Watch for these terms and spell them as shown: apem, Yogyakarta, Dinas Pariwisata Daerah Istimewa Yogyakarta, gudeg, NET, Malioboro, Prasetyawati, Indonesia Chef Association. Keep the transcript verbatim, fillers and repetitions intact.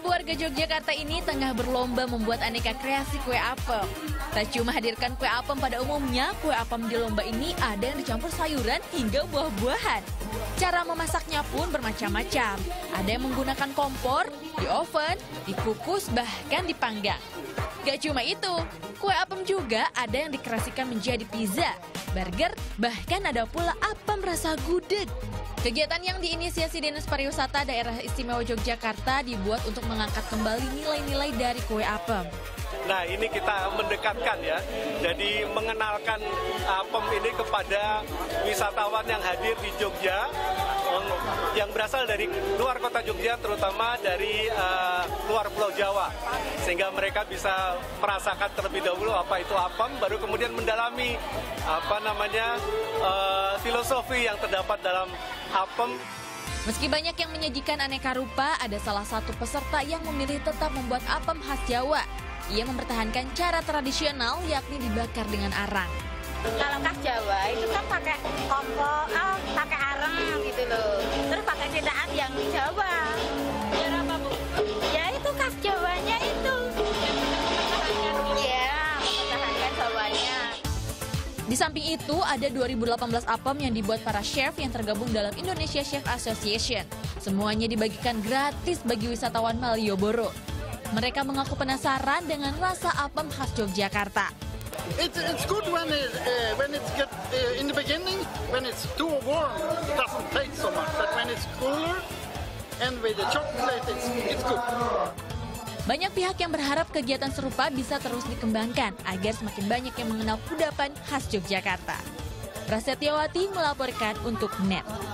Ribu warga Yogyakarta ini tengah berlomba membuat aneka kreasi kue apem. Tak cuma hadirkan kue apem pada umumnya, kue apem di lomba ini ada yang dicampur sayuran hingga buah-buahan. Cara memasaknya pun bermacam-macam. Ada yang menggunakan kompor, di oven, dikukus, bahkan dipanggang. Gak cuma itu, kue apem juga ada yang dikerasikan menjadi pizza, burger, bahkan ada pula apem rasa gudeg. Kegiatan yang diinisiasi Dinas Pariwisata Daerah Istimewa Yogyakarta dibuat untuk mengangkat kembali nilai-nilai dari kue apem. Nah, ini kita mendekatkan ya, jadi mengenalkan apem ini kepada wisatawan yang hadir di Jogja, yang berasal dari luar kota Jogja, terutama dari uh, luar Pulau Jawa. Sehingga mereka bisa merasakan terlebih dahulu apa itu apem, baru kemudian mendalami apa namanya uh, filosofi yang terdapat dalam apem. Meski banyak yang menyajikan aneka rupa, ada salah satu peserta yang memilih tetap membuat apem khas Jawa. Ia mempertahankan cara tradisional, yakni dibakar dengan arang. Kalau khas Jawa itu kan pakai kompor, oh, pakai arang gitu loh. Terus pakai cetakan yang Jawa. Ya apa, Bu? Ya itu khas Jawanya itu. Ya, mempertahankan Jawanya. Di samping itu, ada dua ribu delapan belas apem yang dibuat para chef yang tergabung dalam Indonesia Chef Association. Semuanya dibagikan gratis bagi wisatawan Malioboro. Mereka mengaku penasaran dengan rasa apem khas Yogyakarta. It's, it's good when it, uh, when it's get, uh, in the beginning, when it's too warm, it doesn't taste so much. But when it's cooler and with the chocolate, it's, it's good. Banyak pihak yang berharap kegiatan serupa bisa terus dikembangkan agar semakin banyak yang mengenal kudapan khas Yogyakarta. Prasetyawati melaporkan untuk N E T.